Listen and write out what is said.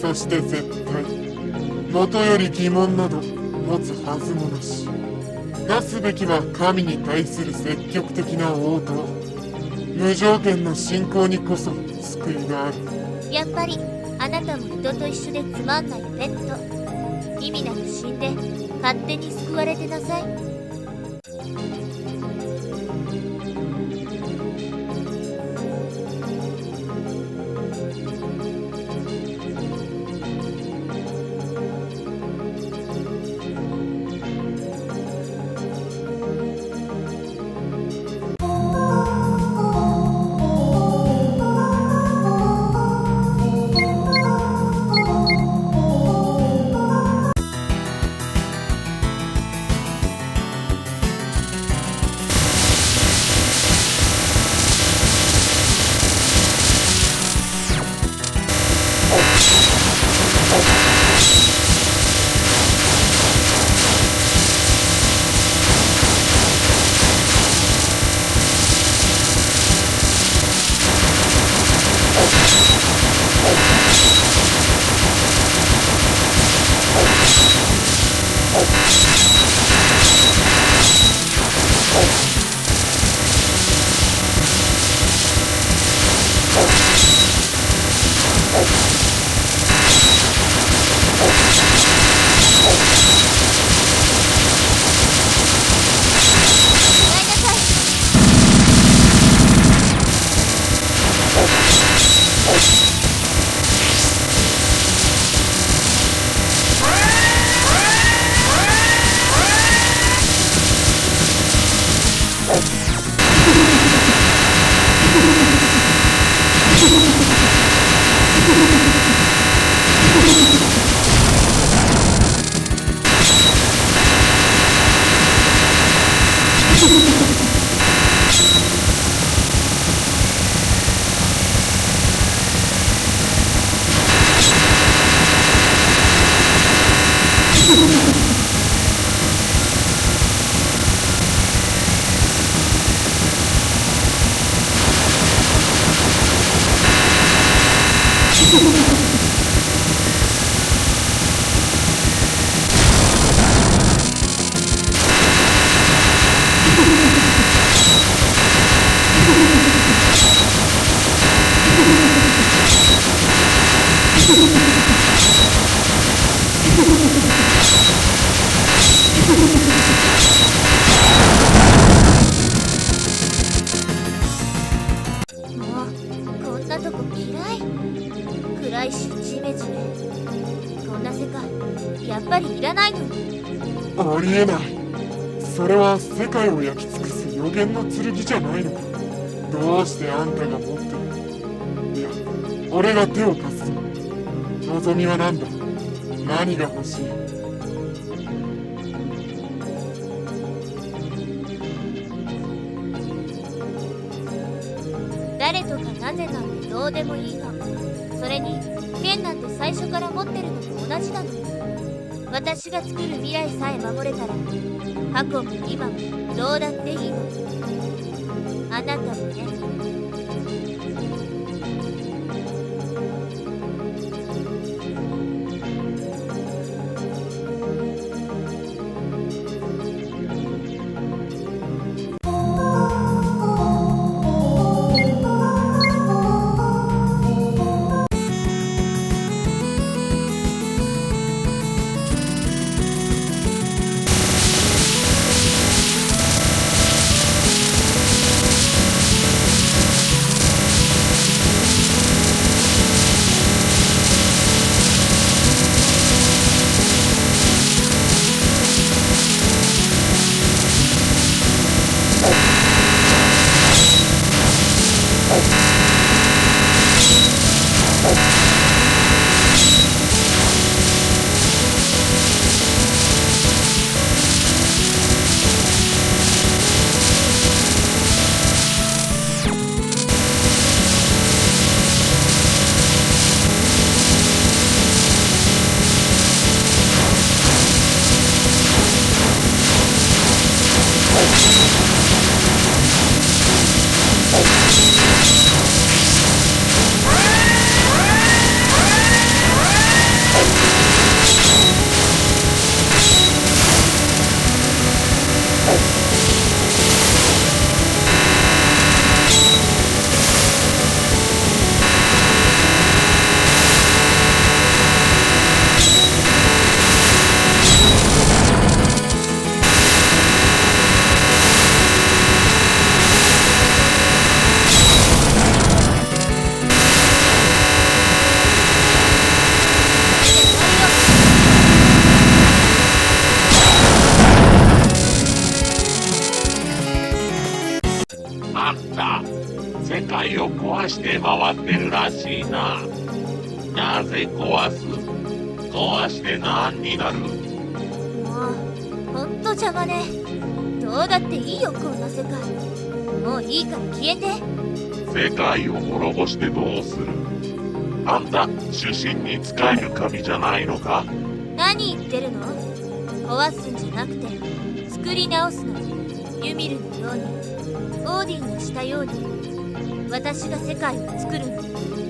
そして絶対元より疑問など持つはずもなし。なすべきは神に対する積極的な応答、無条件の信仰にこそ救いがある。やっぱりあなたも人と一緒でつまんないペット。意味なく死んで勝手に救われてなさい。こんなとこ嫌い。暗いしジメジメ、こんな世界やっぱりいらないのに。ありえない。それは世界を焼き尽くす予言の剣じゃないのか。どうしてあんたが持ってる。いや、俺が手を貸す。望みは何だ。何が欲しい。誰とかなぜなんてどうでもいいが、それに剣なんて最初から持ってるのと同じなの。私が作る未来さえ守れたら、過去も今もどうだっていいの。あなたもね。世界を壊して回ってるらしいな。なぜ壊す。壊して何になる。もうほんと邪魔ね。どうだっていいよこんな世界。もういいから消えて。世界を滅ぼしてどうする。あんた主神に仕える神じゃないのか。何言ってるの。壊すんじゃなくて作り直すの。ユミルのようにオーディンをしたように。私が世界を作る。